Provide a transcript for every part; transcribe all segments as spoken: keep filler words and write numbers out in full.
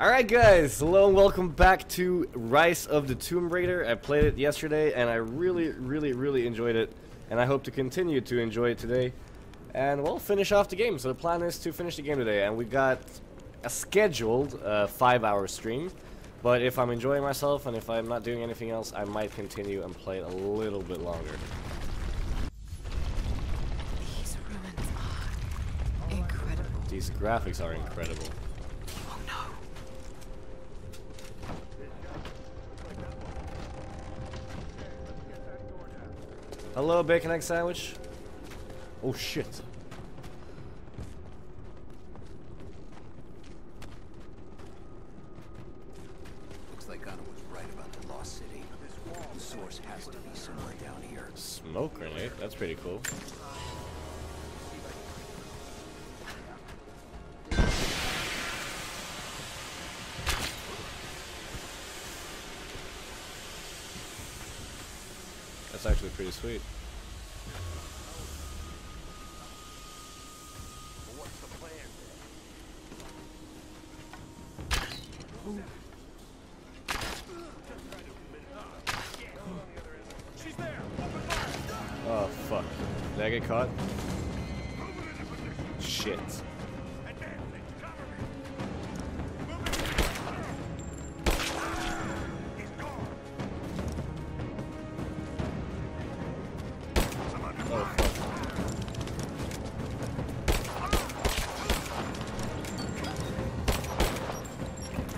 Alright guys, hello and welcome back to Rise of the Tomb Raider. I played it yesterday and I really, really, really enjoyed it. And I hope to continue to enjoy it today. And we'll finish off the game. So the plan is to finish the game today. And we got a scheduled uh, five hour stream. But if I'm enjoying myself and if I'm not doing anything else, I might continue and play it a little bit longer. These ruins are incredible. These graphics are incredible. Hello, bacon egg sandwich. Oh shit. Looks like Gunner was right about the lost city. The source has to be somewhere down here. Smoke grenade? That's pretty cool. That's actually pretty sweet. What's the plan? She's there. Oh fuck. Did I get caught? Shit.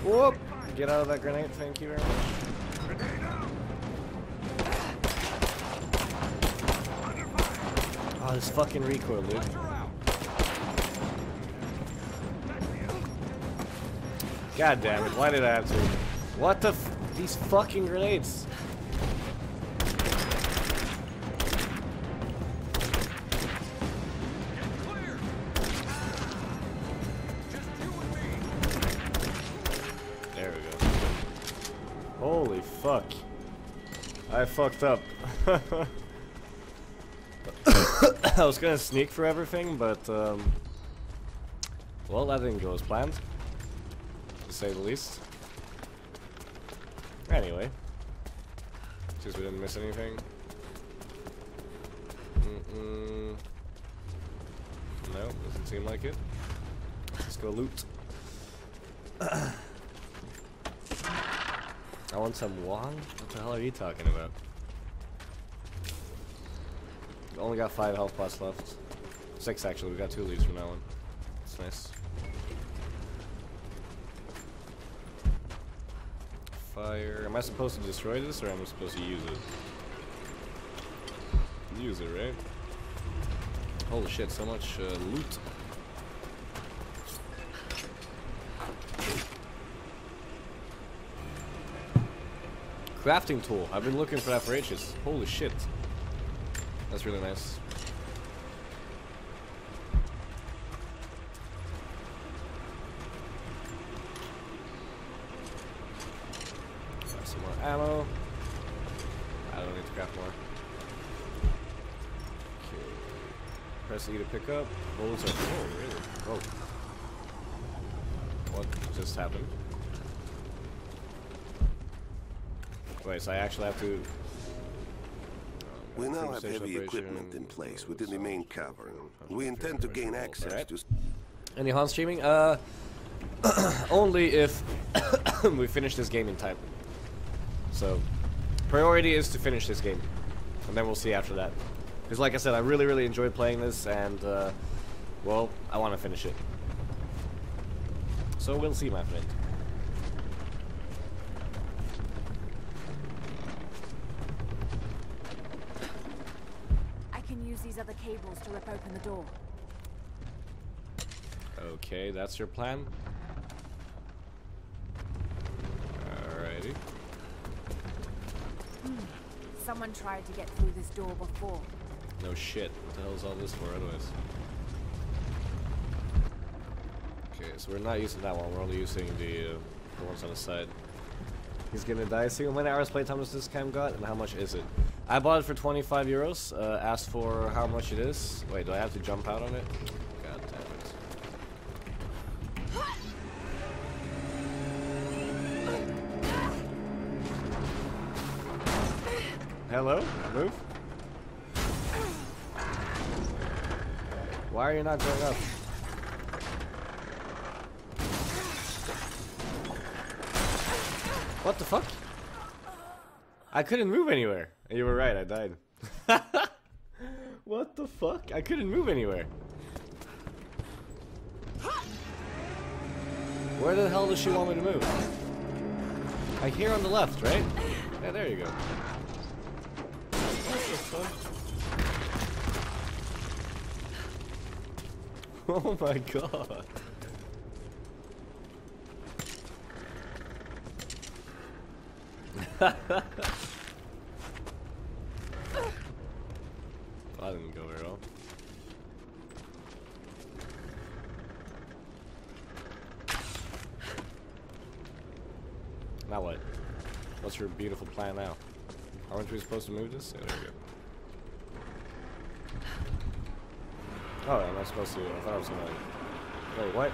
Whoop! Get out of that grenade, thank you very much. Oh, this fucking recoil, dude. God damn it, why did I have to? What the f- these fucking grenades? Holy fuck. I fucked up. I was gonna sneak for everything, but, um... well, that didn't go as planned. To say the least. Anyway. Just we didn't miss anything. Mm-mm. No, doesn't seem like it. Let's go loot. I want some Wong? What the hell are you talking about? We only got five health pots left. Six actually, we got two leaves from that one. That's nice. Fire. Am I supposed to destroy this or am I supposed to use it? Use it, right? Holy shit, so much uh, loot. Crafting tool. I've been looking for that for ages. Holy shit. That's really nice. Grab some more ammo. I don't need to craft more. Okay. Press E to pick up. Bullets are full, really? Whoa. What just happened? Wait, so I actually have to... We now have heavy equipment in place within the main cavern. We intend to gain access right. to... Any Han streaming? Uh, only if we finish this game in time. So, priority is to finish this game. And then we'll see after that. Because like I said, I really, really enjoyed playing this and, uh, well, I want to finish it. So we'll see, my friend. Other cables to rip open the door. Okay, that's your plan. Alrighty. Mm, someone tried to get through this door before. No shit. What the hell is all this for, anyways? Okay, so we're not using that one. We're only using the, uh, the ones on the side. He's gonna die soon. When hours playtime does this game got, and how much is it? I bought it for twenty-five euros, uh, asked for how much it is. Wait, do I have to jump out on it? God damn it. Hello? Move? Why are you not going up? What the fuck? I couldn't move anywhere. You were right, I died. What the fuck? I couldn't move anywhere. Where the hell does she want me to move? Like here on the left, right? Yeah, there you go. Oh my god. That didn't go very well. Now what? What's your beautiful plan now? Aren't we supposed to move this? Yeah, there we go. Oh, am I supposed to? I thought I was gonna. Wait, what?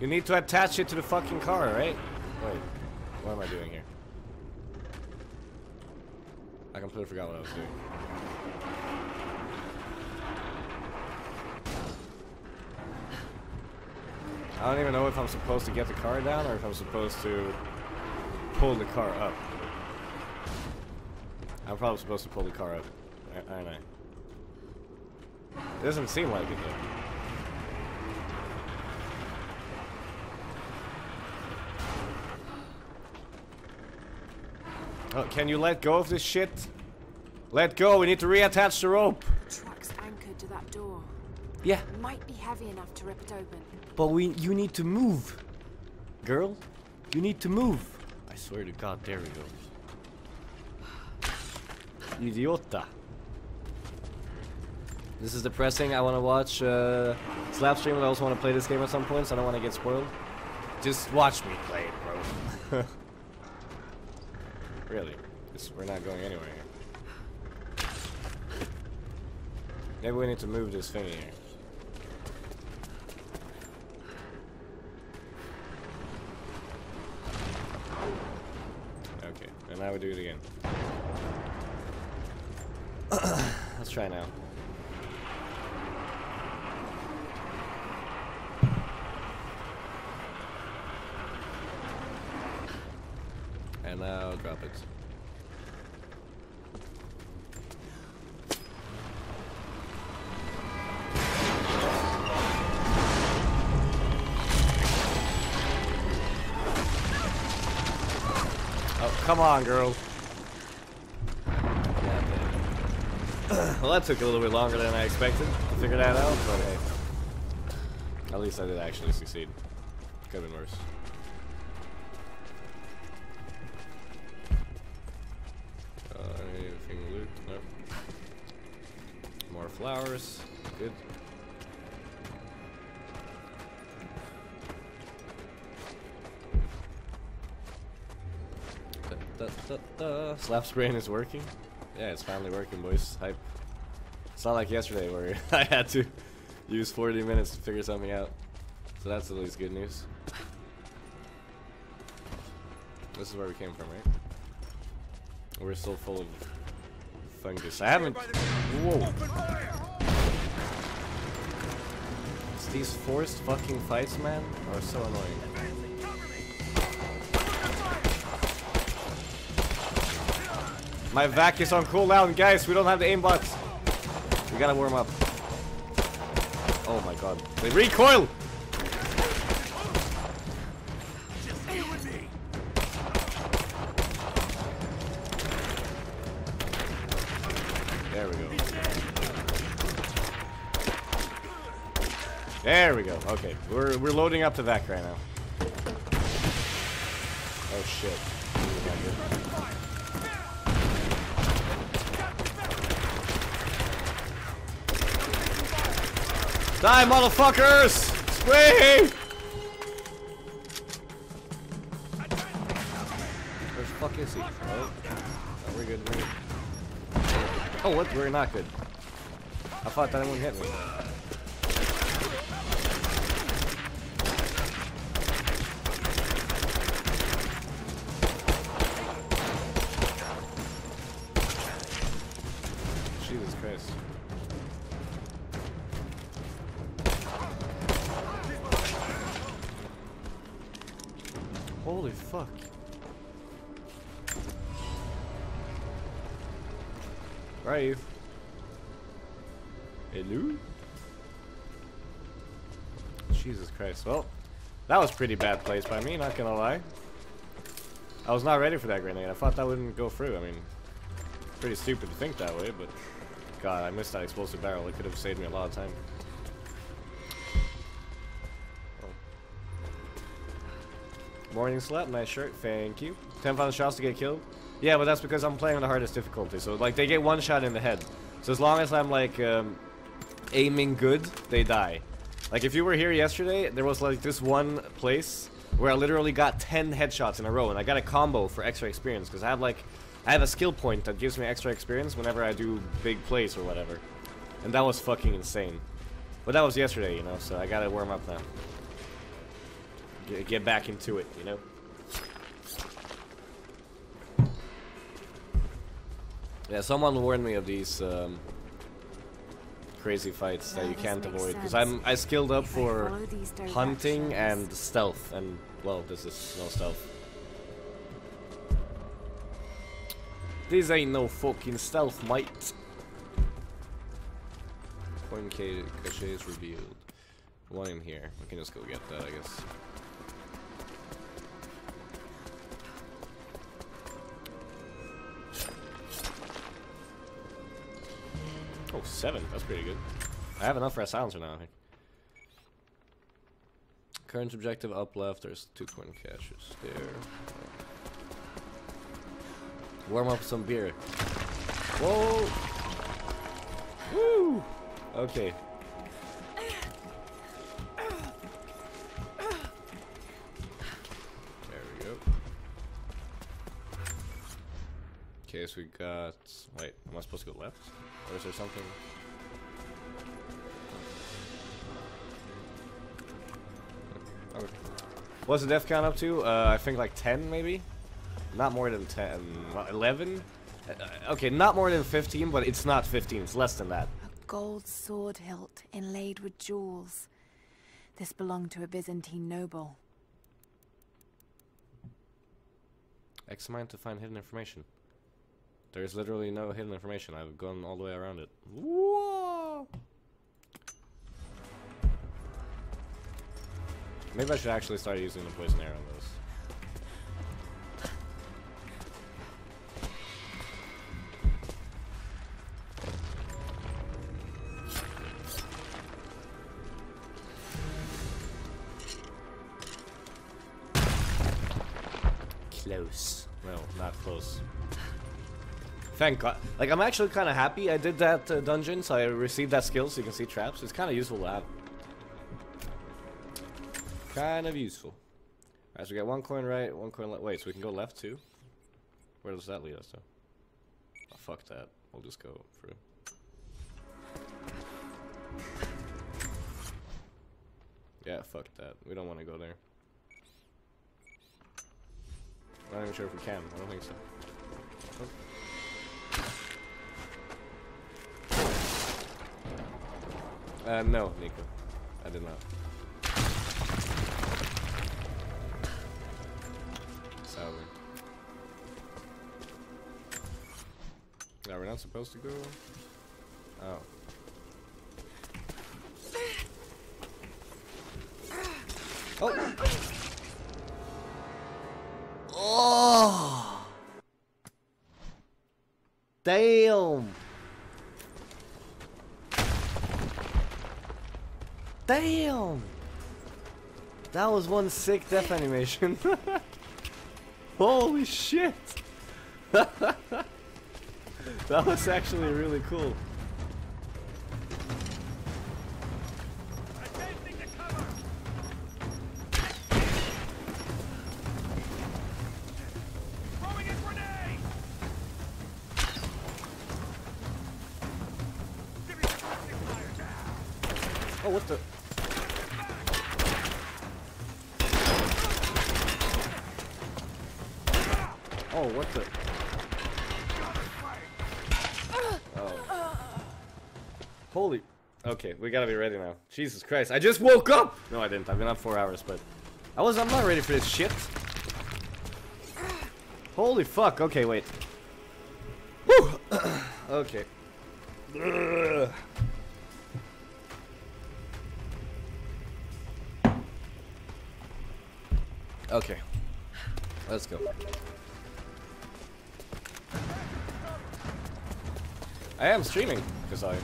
You need to attach it to the fucking car, right? Wait, what am I doing here? I completely forgot what I was doing. I don't even know if I'm supposed to get the car down or if I'm supposed to pull the car up. I'm probably supposed to pull the car up, aren't I? It doesn't seem like it though. Oh, can you let go of this shit? Let go, we need to reattach the rope. The truck's anchored to that door. Yeah. It might be heavy enough to rip it open. But we you need to move. Girl, you need to move. I swear to God, there we go. Idiota. This is depressing. I want to watch uh, Slapstream, but I also want to play this game at some point, so I don't want to get spoiled. Just watch me play it, bro. Really. It's, we're not going anywhere here. Maybe we need to move this thing here. Okay, and now we do it again. Let's try now. And now drop it. Oh, come on, girl. Well, that took a little bit longer than I expected to figure that out, but hey. At least I did actually succeed. Could have been worse. Uh, anything loot? Nope. More flowers. Good. Da, da, da, da. Slap's brain is working. Yeah, it's finally working, boys. Hype. It's not like yesterday where I had to use forty minutes to figure something out. So that's at least good news. This is where we came from, right? We're still full of fungus. I haven't... Whoa. It's these forced fucking fights, man, are so annoying. My vac is on cooldown, guys. We don't have the aimbots. We gotta warm up. Oh my god. They recoil! Just stay with me. There we go. There we go. Okay. We're, we're loading up the vac right now. Oh shit. Die, motherfuckers! Scream! Where the fuck is he? Oh, oh we're good, we're good. Oh, what? We're not good. I thought that wouldn't hit me. Holy fuck. Brave. Hello? Jesus Christ. Well, that was pretty bad placed by me, not gonna lie. I was not ready for that grenade. I thought that wouldn't go through. I mean, pretty stupid to think that way, but God, I missed that explosive barrel. It could have saved me a lot of time. Oh. Morning slap, nice shirt, thank you. ten thousand shots to get killed. Yeah, but that's because I'm playing on the hardest difficulty. So, like, they get one shot in the head. So as long as I'm, like, um, aiming good, they die. Like, if you were here yesterday, there was, like, this one place where I literally got ten headshots in a row. And I got a combo for extra experience. Because I have, like, I have a skill point that gives me extra experience whenever I do big plays or whatever. And that was fucking insane. But that was yesterday, you know, so I gotta warm up now. Get, get back into it, you know? Yeah, someone warned me of these um, crazy fights that you can't avoid because I'm I skilled up for hunting and stealth, and well, this is no stealth. These ain't no fucking stealth, mate. Coin cachet is revealed. One in here. We can just go get that, I guess. Oh, seven. That's pretty good. I have enough for a silencer now, I think. Current objective up left. There's two coin caches there. Warm up some beer. Whoa! Woo! Okay. There we go. Okay, so we got... Wait, am I supposed to go left? Or is there something? Okay. What's the death count up to? Uh, I think like ten, maybe? Not more than ten. eleven? Uh, okay, not more than fifteen, but it's not fifteen. It's less than that. A gold sword hilt inlaid with jewels. This belonged to a Byzantine noble. X mine to find hidden information. There is literally no hidden information. I've gone all the way around it. Whoa! Maybe I should actually start using the poison arrow on this. Close. No, not close. Thank God. Like, I'm actually kind of happy I did that uh, dungeon, so I received that skill so you can see traps. It's kind of useful to have. Kind of useful. Alright, so we got one coin right, one coin left. Wait, so we can go left too? Where does that lead us to? Oh, fuck that. We'll just go through. Yeah, fuck that. We don't want to go there. I'm not even sure if we can. I don't think so. Oh. Uh, no, Nico. I did not. Sadly. No, we're not supposed to go. Oh. Oh! Oh! Damn! Damn! That was one sick death animation. Holy shit! That was actually really cool. Oh, what the... Oh, what the... Oh. Holy... Okay, we gotta be ready now. Jesus Christ, I just woke up! No, I didn't. I've been up four hours, but... I was... I'm not ready for this shit. Holy fuck. Okay, wait. Whew. Okay. Ugh. Okay. Let's go. I am streaming, because I...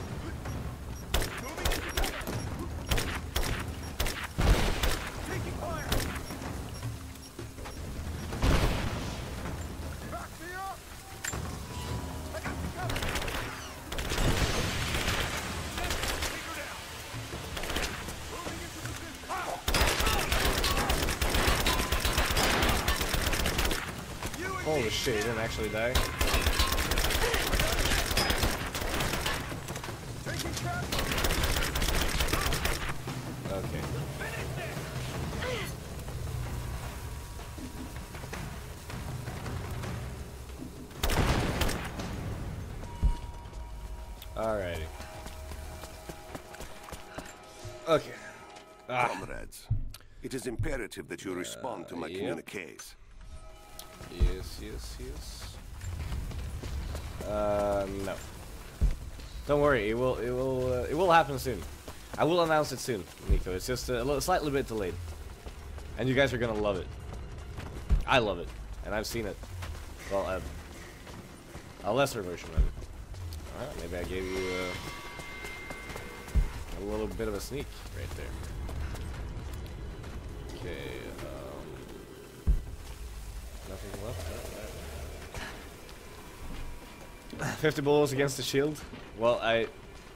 Holy shit, he didn't actually die. Okay. Alrighty. Okay. Ah. Comrades, it is imperative that you respond uh, to my yeah. communiques. Yes, yes, yes. Uh, no. Don't worry, it will, it will, uh, it will happen soon. I will announce it soon, Nico. It's just a, a slightly bit delayed, and you guys are gonna love it. I love it, and I've seen it. Well, uh, a lesser version of it. All right, maybe I gave you uh, a little bit of a sneak right there. Okay. Nothing left. fifty bullets against the shield. Well, I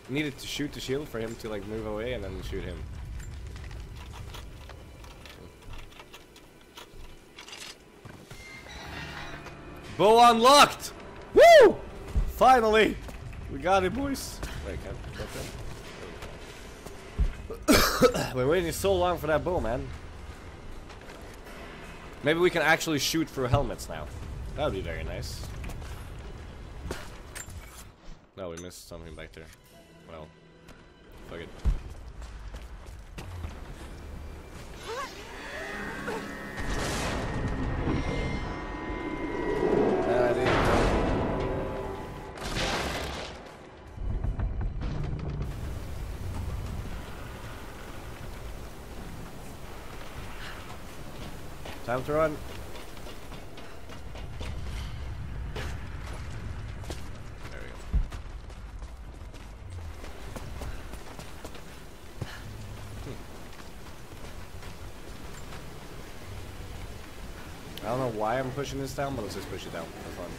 needed to shoot the shield for him to like move away and then shoot him. Bow unlocked! Woo! Finally! We got it, boys. Wait, can I put that? We're waiting so long for that bow, man. Maybe we can actually shoot through helmets now. That would be very nice. No, we missed something back there. Well, fuck it. That is time to run. There we go. Hmm. I don't know why I'm pushing this down, but let's just push it down for fun.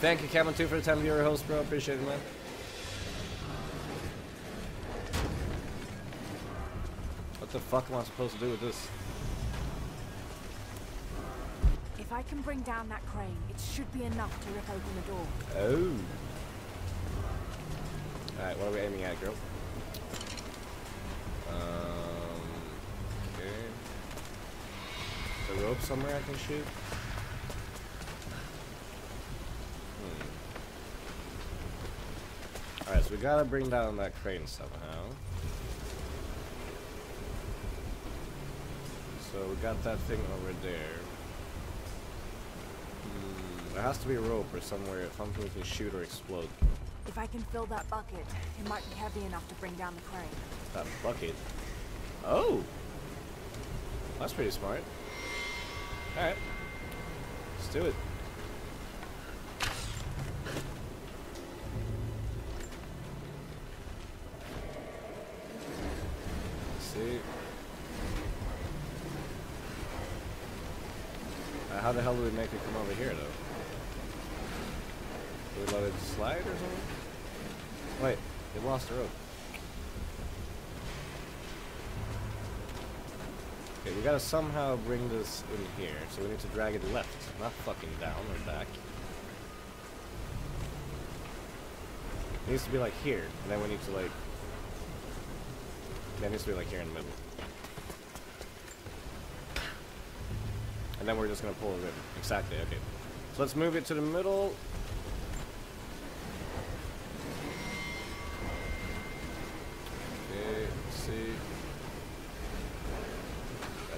Thank you, Camel two, for the ten viewer host, bro. Appreciate it, man. What the fuck am I supposed to do with this? If I can bring down that crane, it should be enough to rip open the door. Oh. Alright, what are we aiming at, girl? Um, okay. Is there a rope somewhere I can shoot? Hmm. Alright, so we gotta bring down that crane somehow. So we got that thing over there. Hmm, there has to be a rope or somewhere, something we can shoot or explode. If I can fill that bucket, it might be heavy enough to bring down the crane. That bucket? Oh! That's pretty smart. Alright. Let's do it. Let's see. How the hell do we make it come over here, though? Do we let it slide or something? Wait, it lost the rope. Okay, we gotta somehow bring this in here, so we need to drag it left, not fucking down or back. It needs to be like here, and then we need to like... Then it needs to be like here in the middle. And then we're just gonna pull it in. Exactly, okay. So let's move it to the middle. Okay, let's see.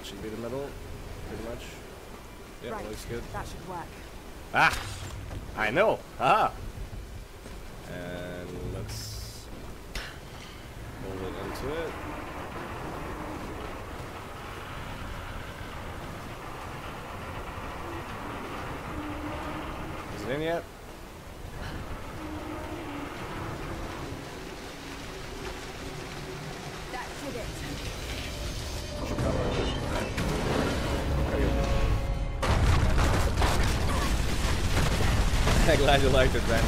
should be the middle, pretty much. Yeah, right. It looks good. That should work. Ah! I know! Ah! And let's hold it into it. Is it in yet? I'm glad you liked it, Ben.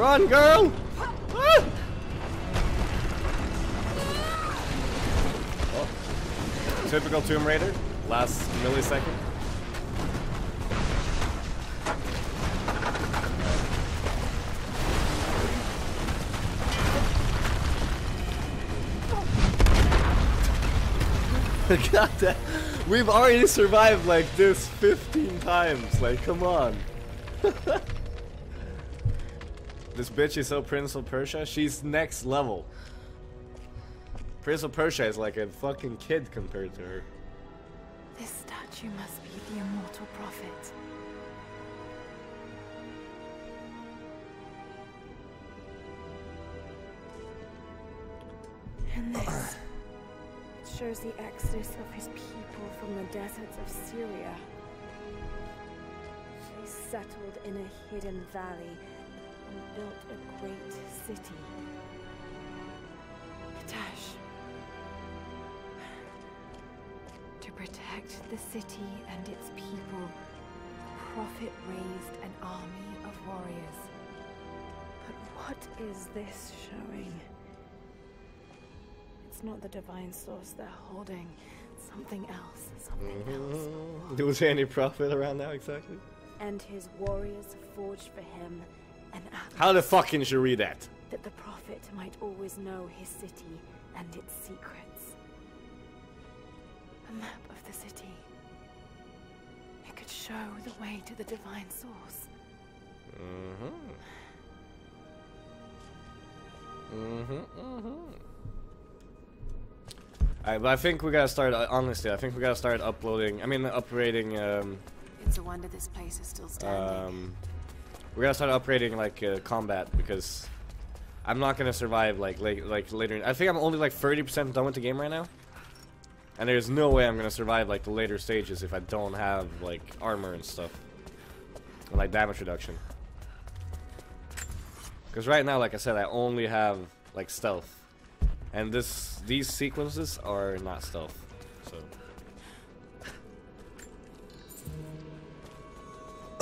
Run, girl! Ah! Oh. Typical Tomb Raider. Last millisecond. God damn. We've already survived like this fifteen times, like come on. This bitch is so Prince of Persia, she's next level. Prince of Persia is like a fucking kid compared to her. This statue must be the immortal prophet. And this shows the exodus of his people from the deserts of Syria. They settled in a hidden valley and built a great city. Katash. To protect the city and its people, the prophet raised an army of warriors. But what is this showing? It's not the divine source they're holding. Something else. Something mm-hmm. else. Was there any prophet around now exactly? And his warriors forged for him an atlas. How the fuck can you read that? That the prophet might always know his city and its secrets. A map of the city. It could show the way to the divine source. Mm-hmm. Mm-hmm. Mm-hmm. Alright, but I think we gotta start, honestly, I think we gotta start uploading, I mean, upgrading, um... It's a wonder this place is still standing. Um, we gotta start upgrading, like, uh, combat, because I'm not gonna survive, like, late, like later. I think I'm only, like, thirty percent done with the game right now. And there's no way I'm gonna survive, like, the later stages if I don't have, like, armor and stuff. And, like, damage reduction. Because right now, like I said, I only have, like, stealth. And this, these sequences are not stealth, so.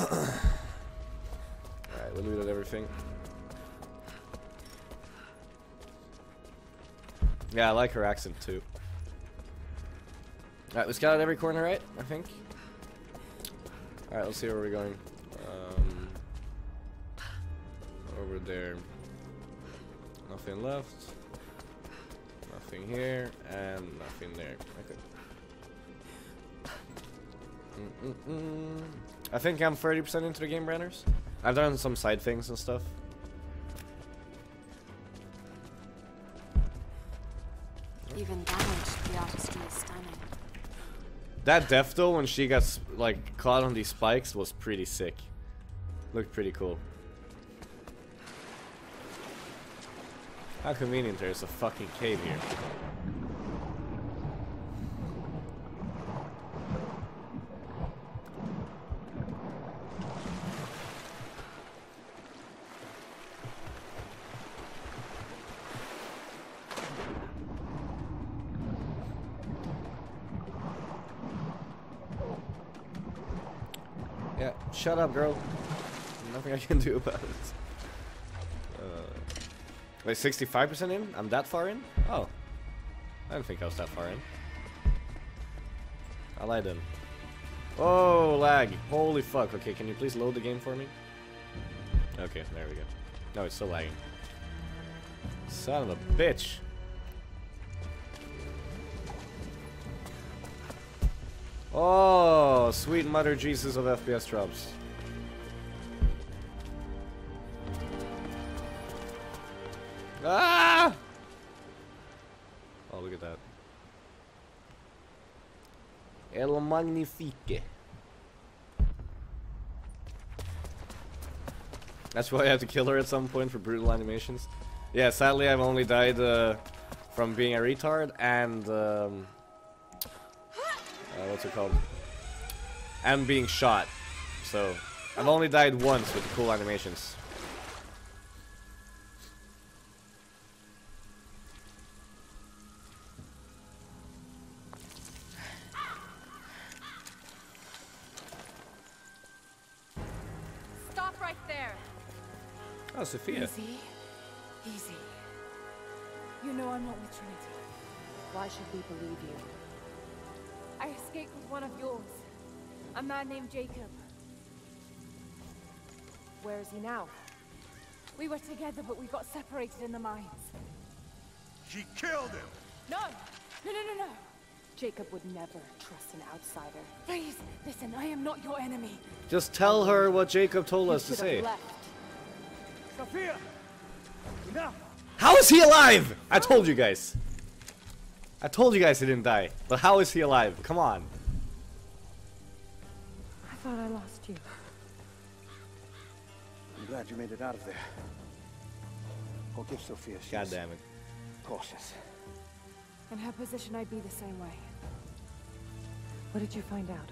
Alright, we looted everything. Yeah, I like her accent too. Alright, we scouted every corner, right? I think. Alright, let's see where we're going. Um, over there. Nothing left. Nothing here and nothing there. Okay. Mm -mm -mm. I think I'm thirty percent into the game, Branners. I've done some side things and stuff. Even damaged, the artistry is stunning. That death though, when she got like caught on these spikes, was pretty sick. Looked pretty cool. How convenient there's a fucking cave here. Yeah, shut up, girl. Nothing I can do about it. Like sixty-five percent in? I'm that far in? Oh. I didn't think I was that far in. I lied then. Oh, lag. Holy fuck. Okay, can you please load the game for me? Okay, there we go. No, it's still lagging. Son of a bitch. Oh, sweet mother Jesus of F P S drops. Ah! El Magnifique. That's why I have to kill her at some point for brutal animations. Yeah, sadly I've only died uh, from being a retard and um, uh, what's it called? And being shot. So I've only died once with the cool animations. Oh, Sophia. Easy. Easy. You know I'm not with Trinity. Why should we believe you? I escaped with one of yours. A man named Jacob. Where is he now? We were together, but we got separated in the mines. She killed him! No! No, no, no, no! Jacob would never trust an outsider. Please, listen, I am not your enemy. Just tell her what Jacob told us to say. Sophia! Enough! How is he alive? I told you guys. I told you guys he didn't die. But how is he alive? Come on. I thought I lost you. I'm glad you made it out of there. Go give Sophia. She's God damn it. Cautious. In her position, I'd be the same way. What did you find out?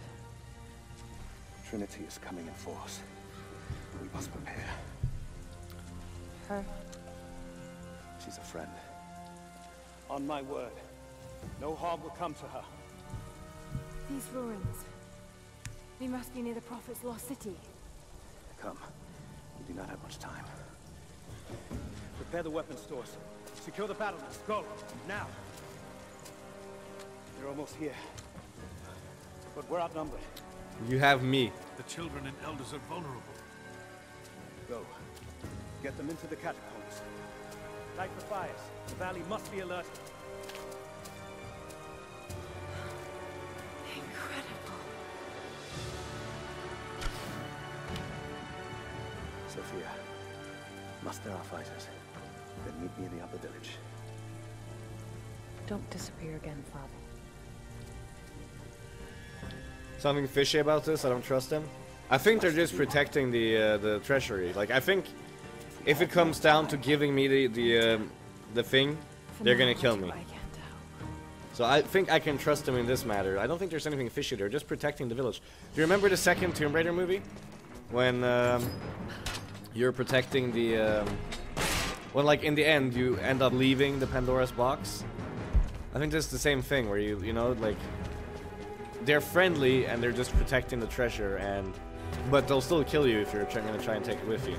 Trinity is coming in force. We must prepare. Her. She's a friend. On my word, no harm will come to her. These ruins. We must be near the Prophet's lost city. Come. We do not have much time. Prepare the weapon stores. Secure the battlements. Go now. They're almost here. But we're outnumbered. You have me. The children and elders are vulnerable. Go. Get them into the catacombs. Light the fires. The valley must be alerted. Incredible. Sophia, muster our fighters. Then meet me in the upper village. Don't disappear again, Father. Something fishy about this. I don't trust them. I think they're just protecting the uh, the treasury. Like I think. If it comes down to giving me the the, um, the thing, they're gonna kill me. So I think I can trust them in this matter. I don't think there's anything fishy there, just protecting the village. Do you remember the second Tomb Raider movie? When um, you're protecting the... Um, when like in the end you end up leaving the Pandora's box? I think this is the same thing where you, you know, like... They're friendly and they're just protecting the treasure and... But they'll still kill you if you're trying to try and take it with you.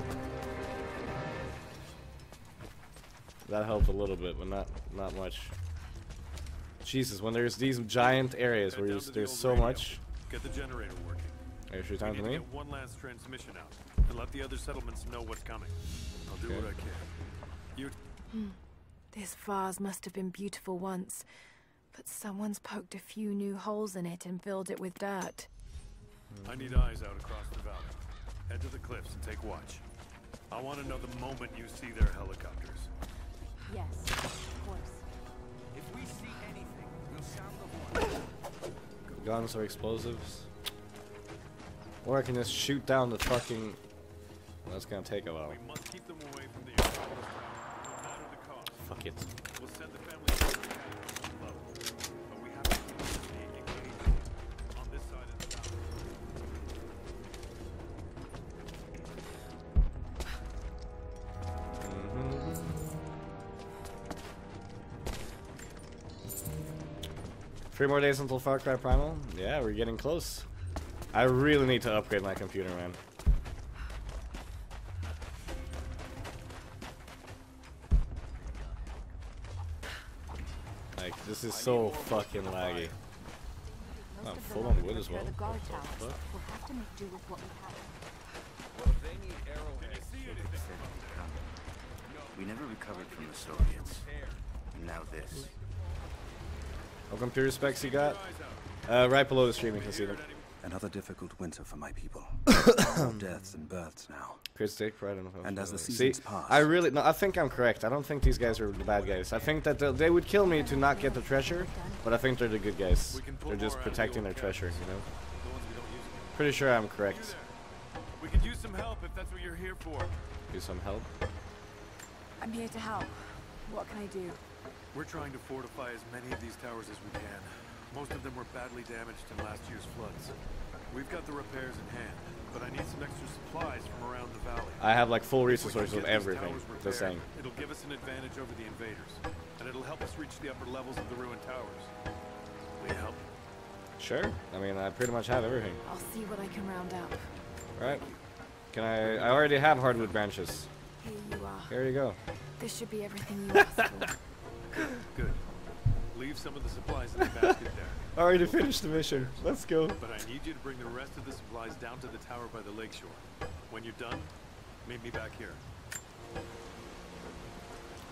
That helped a little bit, but not not much. Jesus, when there's these giant areas where there's so much. Get the generator working. Are you sure time to me? Get one last transmission out and let the other settlements know what's coming. I'll do what I can. You. Hmm. This vase must have been beautiful once, but someone's poked a few new holes in it and filled it with dirt. Mm-hmm. I need eyes out across the valley. Head to the cliffs and take watch. I want to know the moment you see their helicopters. Yes, of course. If we see anything, we'll sound the horn. Guns or explosives. Or I can just shoot down the fucking... Well, that's gonna take a while. We must keep them away from the airport, no matter the cost. Fuck it. We'll send the family to the capital level. But we have to keep them engaged on this side of the mountain. Mm-hmm. Three more days until Far Cry Primal? Yeah, we're getting close. I really need to upgrade my computer, man. Like, this is so fucking laggy. I'm full on wood as well. What the fuck? We never recovered from the Soviets. And now this. What computer specs you got? Uh, right below the stream you can see them. Another difficult winter for my people. More deaths and births now. Chris, take pride in and as the seasons See, pass. I really, no, I think I'm correct. I don't think these guys are the bad guys. I think that they would kill me to not get the treasure, but I think they're the good guys. They're just protecting their treasure, you know? Pretty sure I'm correct. We could use some help if that's what you're here for. Use some help? I'm here to help. What can I do? We're trying to fortify as many of these towers as we can. Most of them were badly damaged in last year's floods. We've got the repairs in hand, but I need some extra supplies from around the valley. I have like full resources of everything. Just saying. It'll give us an advantage over the invaders, and it'll help us reach the upper levels of the ruined towers. Will you help? Sure. I mean, I pretty much have everything. I'll see what I can round up. All right. Can I? I already have hardwood branches. Here you are. Here you go. This should be everything you asked for. Good. Good. Leave some of the supplies in the basket there. Alright, I finished the mission. Let's go. But I need you to bring the rest of the supplies down to the tower by the lakeshore. When you're done, meet me back here.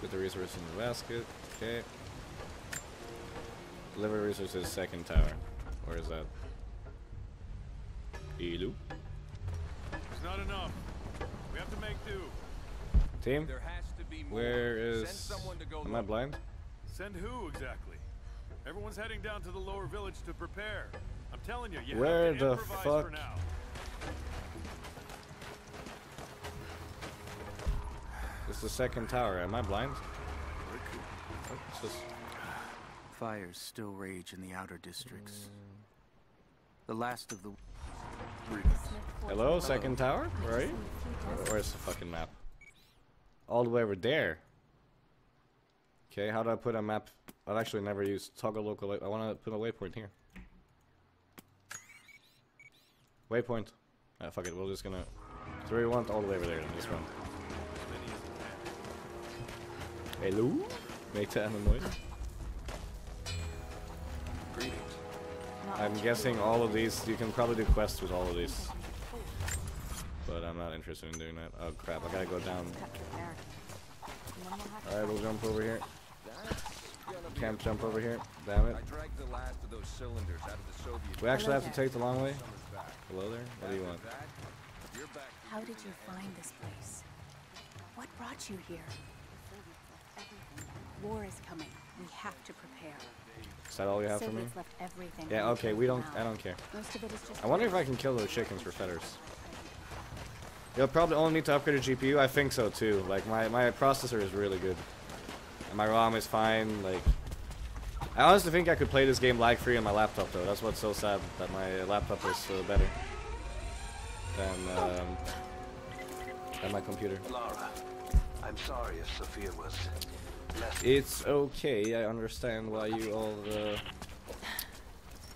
Put the resources in the basket. Okay. Deliver resources second tower. Where is that? Elu? It's not enough. We have to make do. Team? There has to be more. Where is... Send someone to go Am I blind? Send who exactly? Everyone's heading down to the lower village to prepare. I'm telling you, you Where have to the improvise fuck? For now. This is the second tower. Am I blind? What's this? Fires still rage in the outer districts. Mm. The last of the. Hello, second tower. Where are you? Where's the fucking map? All the way over there. Okay, how do I put a map? I've actually never used toggle local. I want to put a waypoint here. Waypoint. Ah, fuck it. We're just gonna. So we want all the way over there in this one. Hello? Make that animal noise. Greetings. I'm guessing all of these. You can probably do quests with all of these. But I'm not interested in doing that. Oh crap! I gotta go down. Alright, we'll jump over here. Can't jump over here. Damn it. We actually have to take the long way. Hello there. What do you want? How did you find this place? What brought you here? War is coming. We have to prepare. Is that all you have for me? Yeah. Okay. We don't. I don't care. I wonder if I can kill those chickens for feathers. You'll probably only need to upgrade your G P U. I think so too. Like my my processor is really good. And my ROM is fine. Like, I honestly think I could play this game lag-free on my laptop though. That's what's so sad, that my laptop is uh, better than um, than my computer. Lara, I'm sorry if Sophia was. It's okay. I understand why you all. Uh,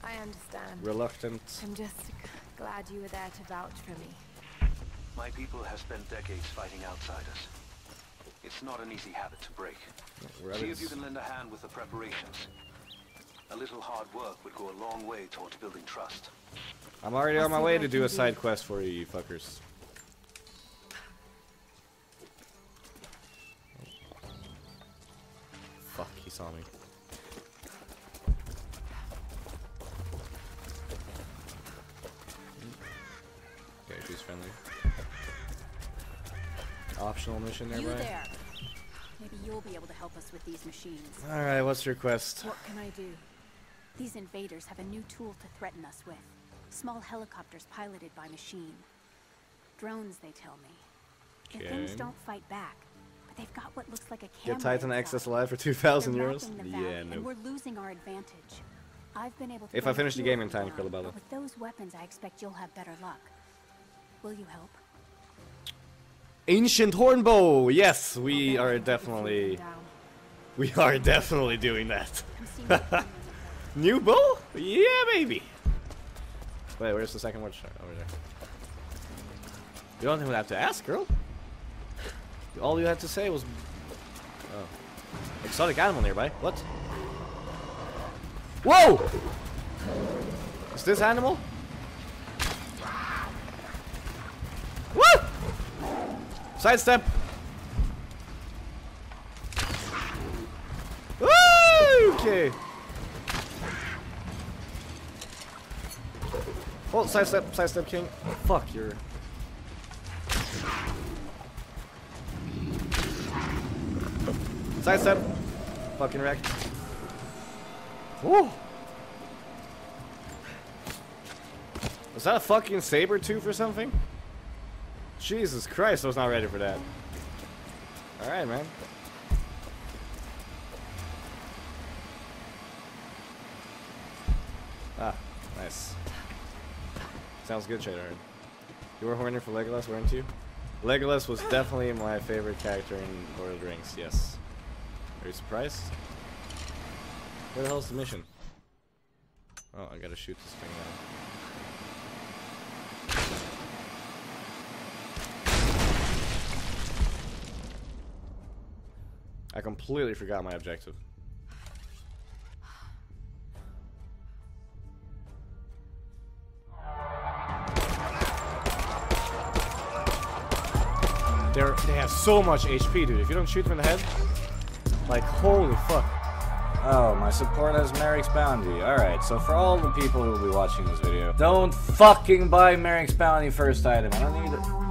I understand. Reluctant. I'm just glad you were there to vouch for me. My people have spent decades fighting outsiders. It's not an easy habit to break. Right. See if you can lend a hand with the preparations. A little hard work would go a long way towards building trust. I'm already on my way to do a side quest for you, you fuckers. Fuck, he saw me. Okay, she's friendly. Optional mission nearby. You there. Maybe you'll be able to help us with these machines. All right, what's your quest? What can I do? These invaders have a new tool to threaten us with. Small helicopters piloted by machine. Drones, they tell me. Okay. The things don't fight back, but they've got what looks like a camera. Get Titan X S Live for two thousand euros. Yeah, no. And we're losing our advantage. I've been able to If I finish the game in time, Krillabella. With those weapons, I expect you'll have better luck. Will you help? Ancient Hornbow! Yes, we are definitely... We are definitely doing that. New bow? Yeah, baby! Wait, where's the second watch? Over there. You don't even have to ask, girl. All you had to say was... Oh. Exotic animal nearby. What? Whoa! Is this animal? Woo! Sidestep! Woo! Okay. Oh, sidestep, sidestep king. Oh, fuck, you're... Sidestep. Fucking wreck. Woo! Was that a fucking saber tooth or something? Jesus Christ, I was not ready for that. Alright, man. Ah, nice. Sounds good, Trader. You were horny for Legolas, weren't you? Legolas was definitely my favorite character in Lord of the Rings, yes. Are you surprised? Where the hell's the mission? Oh, I gotta shoot this thing down. I completely forgot my objective. They're, they have so much H P, dude. If you don't shoot them in the head, like, holy fuck. Oh, my support has Merrick's Bounty. Alright, so for all the people who will be watching this video, don't fucking buy Merrick's Bounty first item. I don't need it.